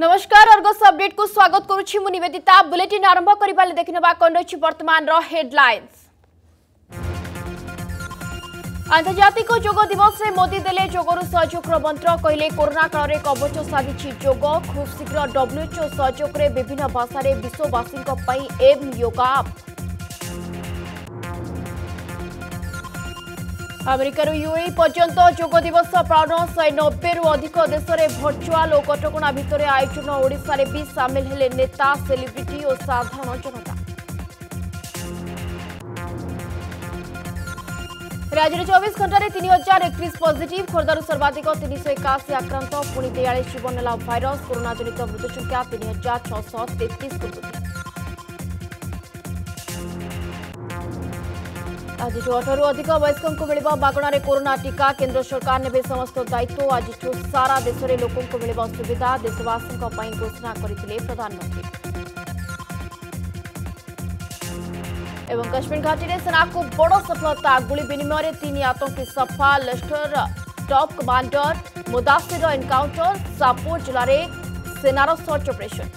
नमस्कार Argus update को स्वागत करुछि मु निवेदिता। बुलेटिन आरंभ करिबा ले देखिनबा कोन रछि वर्तमान रो हेडलाइंस। आंतर्जातिक योग दिवस रे मोदी देले योगरु सहयोग मंत्र, कहले कोरोना काल रे कवच साजिछि योग। खूब शीघ्र डब्ल्यूएचओ सहयोग रे विभिन्न भाषा रे विश्ववासी को पई एम योगा। अमेरिकार यूए पर्यंत योग दिवस पालन, 190 रु अधिक देश में भर्चुआल और कटका भितर आयोजन। ओडिशा रे भी सामिल हेले नेता, सेलिब्रिटी और साधारण जनता। राज्य 24 घंटे 3031 पॉजिटिव, खोर्धार सर्वाधिक 381 आक्रांत, पुणी 43 जीवन नेला भाइरस। कोरोना जनित मृत्यु संख्या 3633 को वृद्धि। आज 18 अधिक वयस्क मिल बागणार कोरोना टीका, केंद्र सरकार ने समस्त दायित्व। आज सारा देश में लोकों को मिल सुविधा, देशवासी घोषणा करथिले प्रधानमंत्री। एवं कश्मीर घाटी में सेना को बड़ सफलता, गुली विनिमय 3 आतंकी सफा। Lashkar top commander Mudasir encounter, Sapur जिले में सेनार सर्च ऑपरेशन।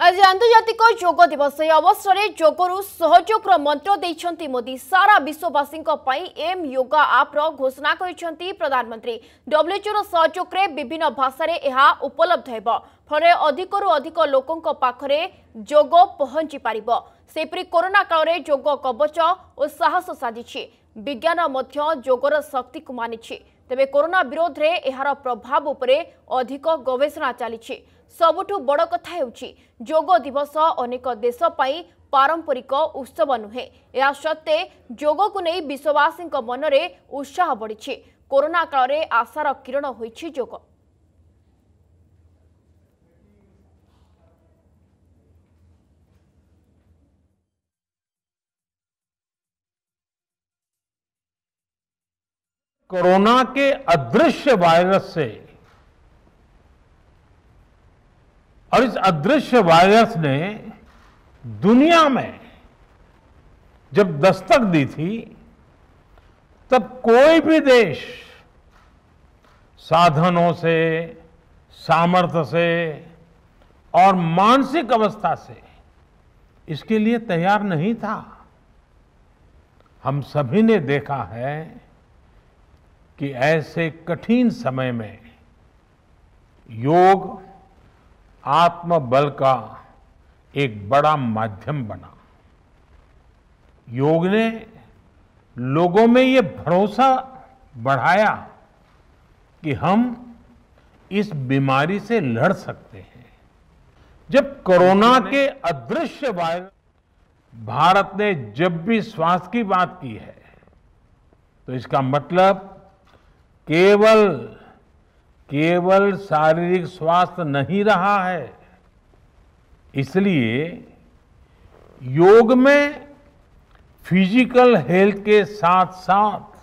आज आंतर्जातिक योग दिवस अवसर में योगरु सहयोग मंत्र देइछन्ती मोदी, सारा विश्ववासी एम योगा आप्र घोषणा करिसेंती प्रधानमंत्री। डब्ल्यूएचओ सहयोग रे विभिन्न भाषा रे एहा उपलब्ध हेब, फळे अधिकरु अधिक लोकंक पाखरे योग पहुंची पारिबो। सेपरि कोरोना काल रे योग कवच और साहस साजिछि, विज्ञान मध्य योगर शक्ति को मानिछि। तेबे कोरोना विरोध रे एहार प्रभाव उपरे अधिक गवेषणा चलिछि। सबुठु बड़ कथा हेउछि योग दिवस अनेक देश पई पारंपरिक उत्सव नुहे, या सत्ते योग को नै विश्ववासी मन रे उत्साह बढ़िछि। कोरोना काल रे आशार किरण होइछि योग। कोरोना के अदृश्य वायरस से और इस अदृश्य वायरस ने दुनिया में जब दस्तक दी थी, तब कोई भी देश साधनों से, सामर्थ्य से और मानसिक अवस्था से इसके लिए तैयार नहीं था। हम सभी ने देखा है कि ऐसे कठिन समय में योग आत्मबल का एक बड़ा माध्यम बना। योग ने लोगों में ये भरोसा बढ़ाया कि हम इस बीमारी से लड़ सकते हैं। जब कोरोना के अदृश्य वायरस, भारत ने जब भी स्वास्थ्य की बात की है, तो इसका मतलब केवल शारीरिक स्वास्थ्य नहीं रहा है। इसलिए योग में फिजिकल हेल्थ के साथ साथ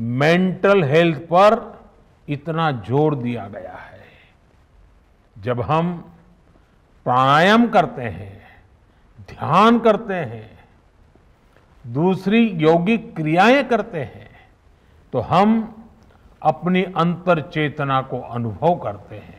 मेंटल हेल्थ पर इतना जोर दिया गया है। जब हम प्राणायाम करते हैं, ध्यान करते हैं, दूसरी योगिक क्रियाएं करते हैं, तो हम अपनी अंतर चेतना को अनुभव करते हैं।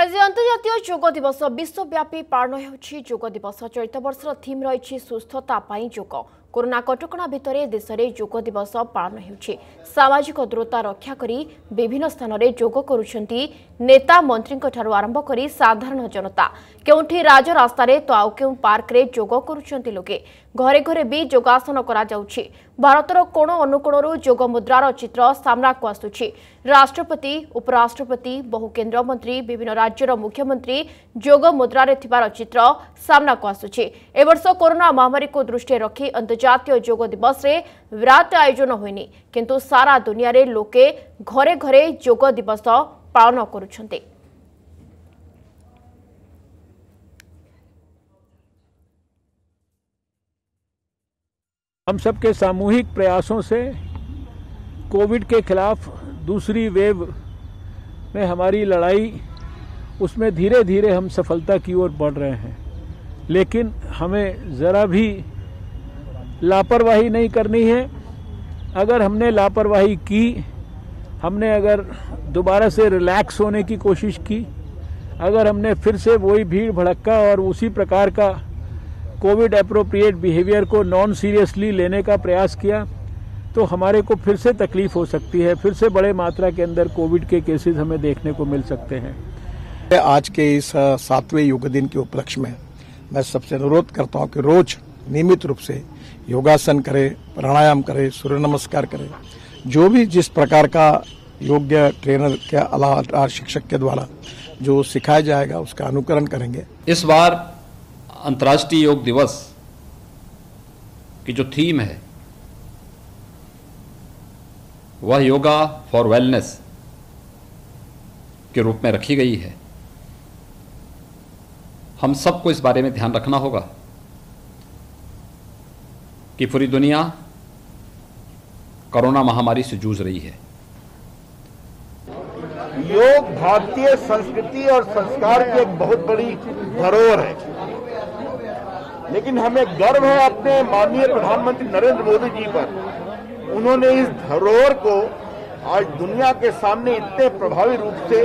आज अंतर्जातीय योग दिवस विश्वव्यापी पालन होछि। योग दिवस चलित वर्ष थीम रही सुस्थता पाई योग। कोरोना कटका भितर देश में योग दिवस पालन होछि। सामाजिक दूरता रक्षा करी विभिन्न स्थान में योग करुछन्ती नेता, मंत्री ठारू आरंभ करी साधारण जनता। केउठी राजरास्ता रे तो आउ केउ पार्क रे योग करुछन्ती लोके। घरे घरे भी योगासन करा जाउछि। भारतर कोण अनुकोणरू योग मुद्रार चित्र सामना को आसुछि। राष्ट्रपति, उपराष्ट्रपति, बहु केंद्र मंत्री, विभिन्न राज्यर मुख्यमंत्री योग मुद्रा रे थिबार चित्र सामना को आसुछि। ए वर्ष कोरोना महामारी को दृष्टि रखी जातीय योग दिवस रे विराट आयोजन होइनी, किंतु सारा दुनिया रे लोके घरे घरे योग दिवस पालन करुछन्ते। हम सबके सामूहिक प्रयासों से कोविड के खिलाफ दूसरी वेव में हमारी लड़ाई, उसमें धीरे धीरे हम सफलता की ओर बढ़ रहे हैं। लेकिन हमें जरा भी लापरवाही नहीं करनी है। अगर हमने लापरवाही की, हमने अगर दोबारा से रिलैक्स होने की कोशिश की, अगर हमने फिर से वही भीड़ भड़क्का और उसी प्रकार का कोविड एप्रोप्रिएट बिहेवियर को नॉन सीरियसली लेने का प्रयास किया तो हमारे को फिर से तकलीफ हो सकती है, फिर से बड़े मात्रा के अंदर कोविड के केसेस हमें देखने को मिल सकते हैं। आज के इस 7वें योग दिन के उपलक्ष्य में मैं सबसे अनुरोध करता हूं कि रोज नियमित रूप से योगासन करें, प्राणायाम करें, सूर्य नमस्कार करें। जो भी जिस प्रकार का योग्य ट्रेनर के अलावा शिक्षक के द्वारा जो सिखाया जाएगा उसका अनुकरण करेंगे। इस बार अंतर्राष्ट्रीय योग दिवस की जो थीम है वह योगा फॉर वेलनेस के रूप में रखी गई है। हम सबको इस बारे में ध्यान रखना होगा कि पूरी दुनिया कोरोना महामारी से जूझ रही है। योग भारतीय संस्कृति और संस्कार की एक बहुत बड़ी धरोहर है, लेकिन हमें गर्व है अपने माननीय प्रधानमंत्री नरेंद्र मोदी जी पर। उन्होंने इस धरोहर को आज दुनिया के सामने इतने प्रभावी रूप से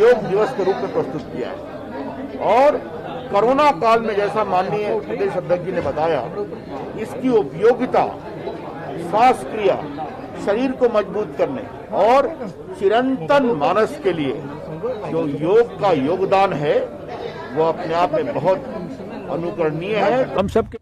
योग दिवस के रूप में प्रस्तुत किया है। और कोरोना काल में जैसा माननीय प्रदेश अध्यक्ष जी ने बताया, इसकी उपयोगिता सांस क्रिया, शरीर को मजबूत करने और चिरंतन मानस के लिए जो योग का योगदान है वो अपने आप में बहुत अनुकरणीय है। हम सबके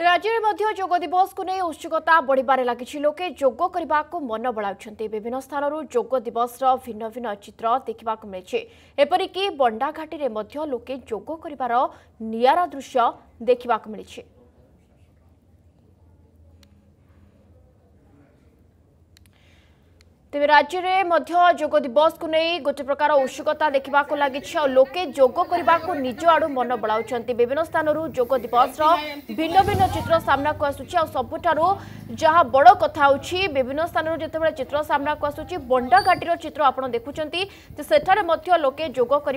राज्य में योग दिवस को नहीं उत्सुकता बढ़िबार लगी। लोके योग करने को मन बढ़ाऊं। विभिन्न स्थानों योग दिवस भिन्न भिन्न चित्र देखा मिले। एपरिक बंडाघाटी में लोके योग कर निरा दृश्य देखा मिले। तेज राज्य में योग दिवस को नहीं गोटे प्रकार उत्सुकता देखा लगी। लोके योग करने को निज आड़ मन बढ़ाऊं। विभिन्न स्थानों योग दिवस भिन्न भिन्न चित्र सामना को आसूँ। सबुठार जहाँ बड़ कथा होची विभिन्न स्थानों जितेबाला चित्र सामना को आसूँ बंडाघाटी चित्र आप देखुंत सेठारे लोके योग कर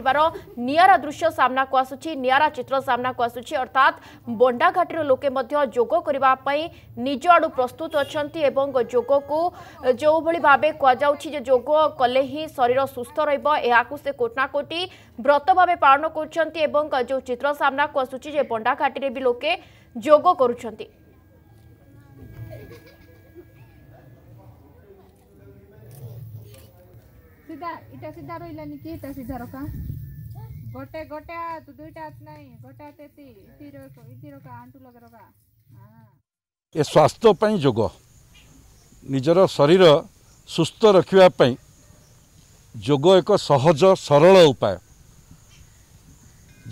निरा दृश्य सामना को आसूँ, निरा चित्र सामना को आसूँ। अर्थात बंडाघाटी लोके योग करने निज आड़ प्रस्तुत अच्छा योग को जो भाव योग कले ही शरीर सुस्थ रहा से कोटना कोटी व्रत भाव पालन कर जो चित्र सामना को आसूँ बंडाघाटी में भी लोके योग कर। स्वास्थ्य योग निजर शरीर सुस्थ रखापी योग एक सहज सरल उपाय।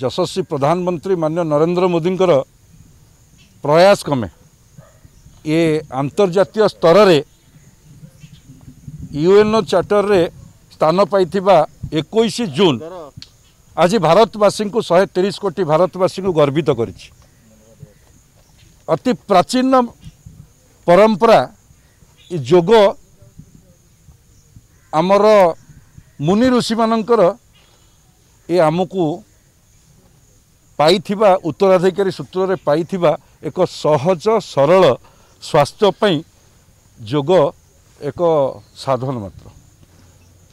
यशस्वी प्रधानमंत्री माननीय नरेंद्र मोदी प्रयास क्रमे ये आंतर्जातीय स्तर में यूएनओ चार्टर रे स्थान पाई 21 जून आज भारतवासी 130 कोटी भारतवासी गर्वित करिछि। अति प्राचीन परंपरा योग आमर मुनि ऋषि मानकर ये आमको पाई उत्तराधिकारी सूत्र रे पाई एक सहज सरल स्वास्थ्यपाई योग एक साधन मात्र।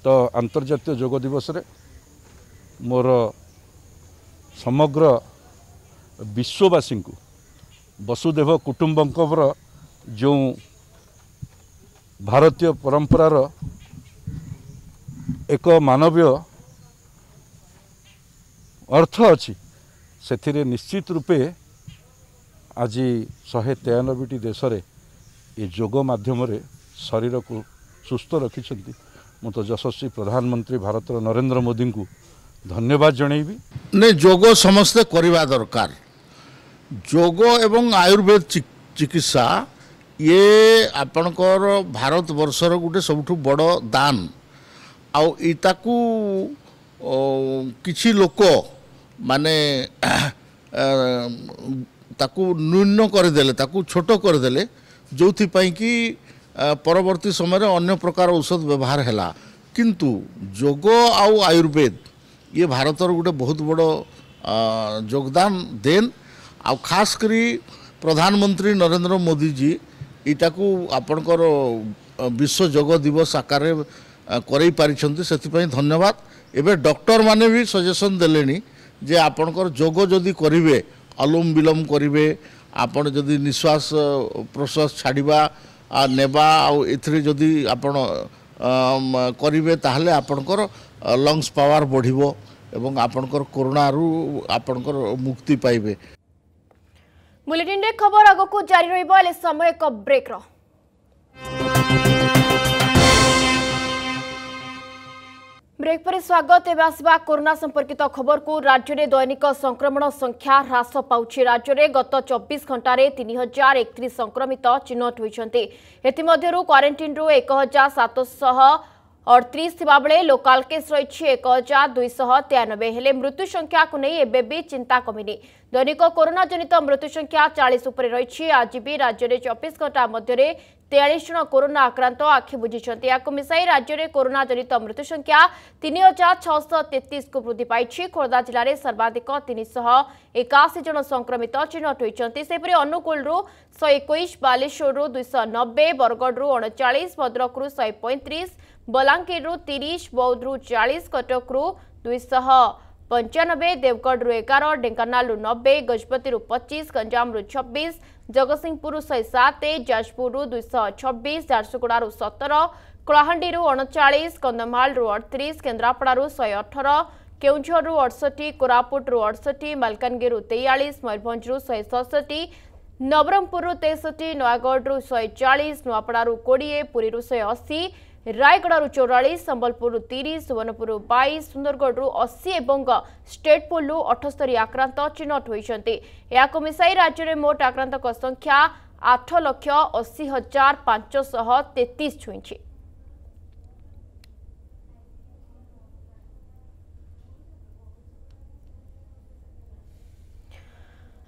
तो अंतर्राष्ट्रीय योग दिवस रे मोर समग्र विश्ववासी को वसुधैव कुटुंबकमर जो भारतीय परंपरार एक मानवीय अर्थ अच्छी से निश्चित रूपे आज 193टी देश में ये योग माध्यम शरीर को सुस्थ रखी। मु तो यशस्वी प्रधानमंत्री भारत नरेंद्र मोदी को धन्यवाद जनेबी। नहीं योग समस्ते करवा दरकार। योग एवं आयुर्वेद चिकित्सा ये आपणकर भारत वर्षर गोटे सबुठ बड़ दान। आताकू किसी लोक माने ताकू न्यून करदेले, ताकू छोट करदेले, जो कि परवर्ती समय अन्य प्रकार औषध व्यवहार हैला। किंतु योग आउ आयुर्वेद ये भारत गोटे बहुत बड़ योगदान देन। आ खास करी प्रधानमंत्री नरेंद्र मोदी जी इटाकू आपणकर विश्व योग दिवस आकार करई पारिछंती सेथिपई धन्यवाद। एबे डॉक्टर माने भी सजेशन देलेनी जे आपणकर योग जदि करिवे अलोम विलोम करिवे आपण जदि निश्वास प्रश्वास छाड़ीबा आ नेबा आ एथरे जदि आपण करिवे ताहले आपणकर लंग्स पावर बढ़िबो एवं आपणकर कोरोना रु आपणकर मुक्ति पाइबे। बुलेटिन रे खबर आगो को जारी रहिबो एले समय एक ब्रेक रो। ब्रेक पर स्वागत एवं आसवा कोरोना संपर्कित खबर को। राज्य में दैनिक संक्रमण संख्या ह्रास पाँच। राज्य में गत 24 घंटा 3031 संक्रमित चिन्हट होती। क्वारंटाइन रु 1738 थे लोकाल केस रही 1293। हेले मृत्यु संख्या को नहीं एबी चिंता कमिनी। दैनिक कोरोना जनित मृत्यु संख्या 40 रही। आज भी राज्य में 24 घंटा मध्य 43 जन कोरोना आक्रांत आखि बुझिंट। या मिसाई राज्य में कोरोना जनित मृत्यु संख्या 3633 को वृद्धि पाई। खोर्धा जिले में सर्वाधिक 381 जन संक्रमित चिन्हट होती। सेपरी अनुकूल 121, बालेश्वर 290, बरगढ़ 39, भद्रक 135, बलांगीर 30, बौद्ध 40, कटक 295, देवगढ़ 11, ढेंकानाल 90, गजपति 25, गंजाम 26, जगत सिंहपुर 107, जाजपुर 226, झारसुगुड़ा 17, कलाहांडी 39, कंधमाल 38, केन्द्रापड़ा 118, केउझर 68, कोरापुट 68, मलकानगिर 43, मयूरभंज 167, नवरंगपुर 63, नयागढ़ 140, नुआपड़ा 20, पुरी 180, रायगढ़ 44, संबलपुर 30, सुवर्णपुर 22, सुंदरगढ़ 80 एवं स्टेटपुल 78 आक्रांत चिन्हट होती। या मिसाई राज्य में मोट आक्रांत संख्या 8,80,533 छुई।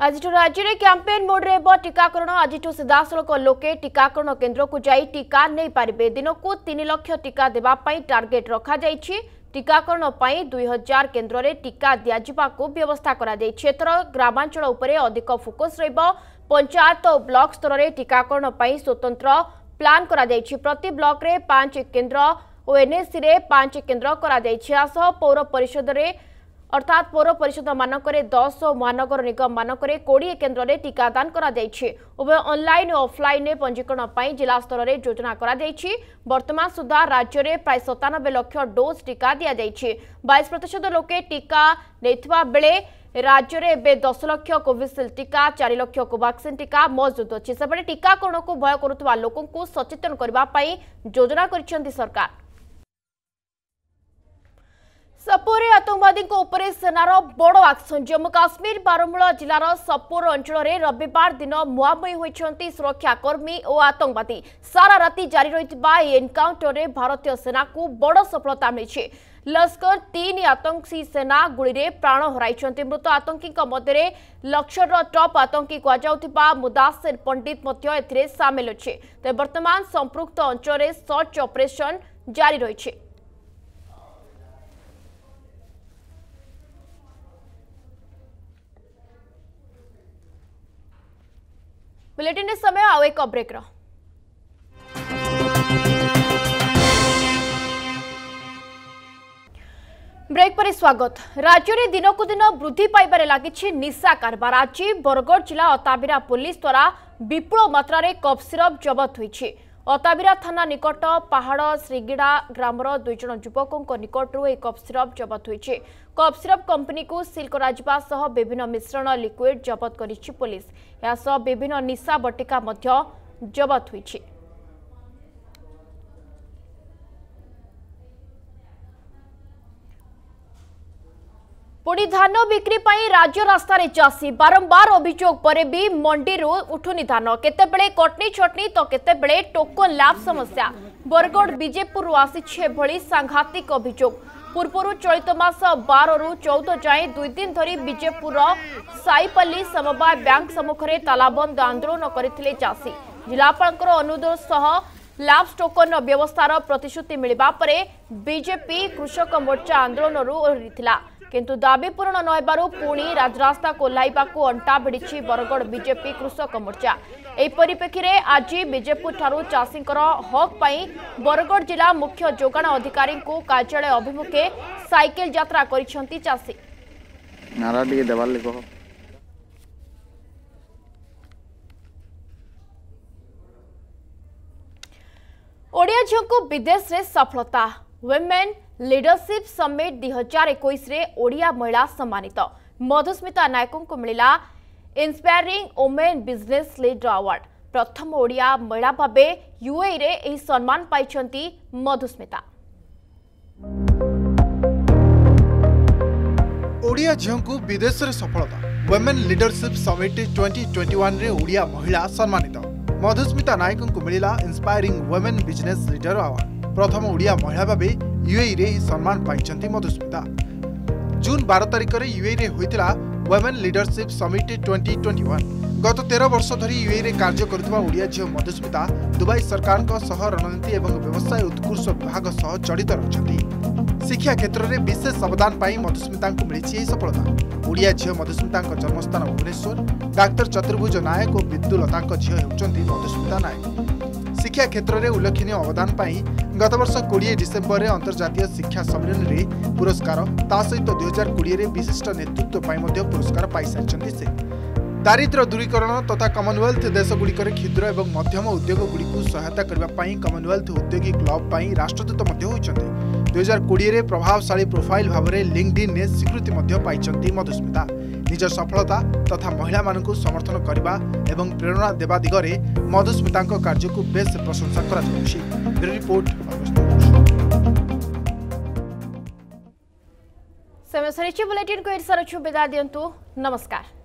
आज राज्य में कैंपेन मोड रे टीकाकरण। आज सीधासलख लोके टीकाकरण केन्द्र को जाई टीका नहीं पारे। दिनकू 3 लाख टीका देवाई टार्गेट रखा जायछि। टीकाकरण पर 2000 केन्द्र में टीका दिज्वा को व्यवस्था कर ग्रामांचल उपरे अधिक फोकस पंचायत और ब्लॉक स्तर में टीकाकरण पर स्वतंत्र प्लान करा जायछि। प्रति ब्लॉक रे 5 केन्द्र और एनएससी रे 5 केन्द्र करा जायछि। आसो पौर परिषद रे अर्थात पौर परिषद मानकरे 10 और महानगर निगम मानकरे 20 केन्द्र में टीकादान उभय ऑनलाइन और ऑफलाइन में पंजीकरण जिला स्तर में योजना वर्तमान सुधा राज्य में प्राय 97 लाख डोज टीका दि जाएगी। 22% लोके टीका नेथिबा बेले राज्य में एवं 10 लाख कोविशील्ड टीका, 4 लाख कोवाक्सिन टीका मौजूद अच्छी। सेपटे टीकाकरण को भय करुवा लोकं सचेतन करने योजना कर सरकार। सपोरे आतंकवादी उपरे सेनार बड़ आक्शन। जम्मू काश्मीर बारामूला जिलार सपोर अंचल में रविवार दिन मुहांमुही होती सुरक्षाकर्मी और आतंकवादी। सारा राति जारी रही एनकाउंटर में भारतीय सेना को बड़ सफलता मिली। लश्कर 3 आतंकी सेना गुली रे प्राण हराई। मृत आतंकी मध्य लश्कर टॉप आतंकी कहु मुदासिर पंडित सामिल अच्छे। तेज बर्तमान संपुक्त अंचल में सर्च ऑपरेशन जारी रही। बुलेटिन रे समय आउ एक ब्रेक रो। ब्रेक पर स्वागत। राज्य में दिनकू दिन वृद्धि पाइबार लगी निशा कारबार। आज बरगड़ जिला अताबिरा पुलिस द्वारा विपुल मात्रा रे कफ सिरप जबत होई। अताबिरा थाना निकट पहाड़ श्रीगिड़ा ग्रामर 2 जन युवकों निकटू एक कफ सिरप जबत होती। कफ सिरप कंपनी को सील कर विभिन्न मिश्रण लिक्विड जबत कर पुलिस। यास विभिन्न निशा बटिका जबत हुई। पुणी धान बिक्री पर राज्य रास्तार चाषी बारंबार अभियोग पर भी मंडी उठुनी धान। केतेबेले कटनी छटनी तो केतेबेले टोकन लाभ समस्या। बरगढ़ बीजेपुर आसी भली सांघातिक अभियोग। पूर्व चलित मास 12 ରୁ 14 जाए 2 दिन धरी बीजेपुर साईपल्ली समवाय बैंक सम्मुखें तालाबंद आंदोलन करथिले चाषी। जिलापालकर अनुरोध सह लाभ टोकन व्यवस्थार प्रतिश्रुति मिलवा पर बीजेपी कृषक मोर्चा आंदोलन ओहरिथिला। किंतु दाबी पूरण न होबारु पुणी राजरास्ता कोल्हाइबाकु अंटा भिड़ी बरगड़ बीजेपी कृषक मोर्चा। एहि परिप्रेक्षी में आज बीजेपुर ठारू चाषींकर हक पाई बरगड़ जिला मुख्य जोगाण अधिकारी कार्यालय अभिमुखे साइकेल यात्रा करिसेंती चाषी। नारा टिके देवाले कहो ओडिया झियो को विदेश रे सफलता। वुमेन लीडरशिप समिट 2021 रे ओडिया महिला सम्मानित मधुस्मिता नायकों को मिला inspiring women business leader award. प्रथम ओडिया महिला भाबे यूएई रे एही सम्मान पाइछंती मधुस्मिता। ओडिया झियों को विदेश रे सफलता। वुमेन लीडरशिप समिट 2021 रे ओडिया महिला सम्मानित मधुस्मिता नायकों को मिला inspiring women business leader award. प्रथम ओडिया महिला भाबे यूएई रे सम्मान पाइछंती मधुस्मिता। जून 12 तारिख रे यूएई रे होइतिला वुमेन लीडरशिप समिट 2021। गत 13 वर्ष धरि यूएई रे कार्य करुवा ओडिया झियो मधुस्मिता दुबई सरकार को सह रणनीति एवं व्यवसाय उत्कृष्ट विभाग सह जड़ित रहछंती। शिक्षा क्षेत्र में विशेष अवदान पाई मधुस्मिता को मिली यह सफलता। ओडिया झियो मधुस्मिता जन्मस्थान भुवनेश्वर। डाक्टर चतुर्भुज नायक और विद्युलता झियो होती मधुस्मिता नायक। शिक्षा क्षेत्र में उल्लेखनीय अवदान पाई गत वर्ष 20 डिसेम्बर में अंतर्जातीय शिक्षा सम्मेलन में पुरस्कार सहित 2020 में विशिष्ट नेतृत्व पुरस्कार पाई सारी से। दारिद्र्य दूरीकरण तथा कमनवेल्थ देशगुड़िक क्षुद्र एवं मध्यम उद्योगगुड़ी सहायता करने कमनवेल्थ उद्योगी क्लब राष्ट्रदूत होती। 2020 में प्रभावशाली प्रोफाइल भाव में लिंक्डइन ने स्वीकृति पाई मधुस्मिता। निज सफलता तथा महिला मानक समर्थन करने एवं प्रेरणा देवा दिगरे मधुस्मिता कार्य को बेस प्रशंसा करा जाउछि। बुलेटिन को एड सारछु विदा दियंतु। नमस्कार।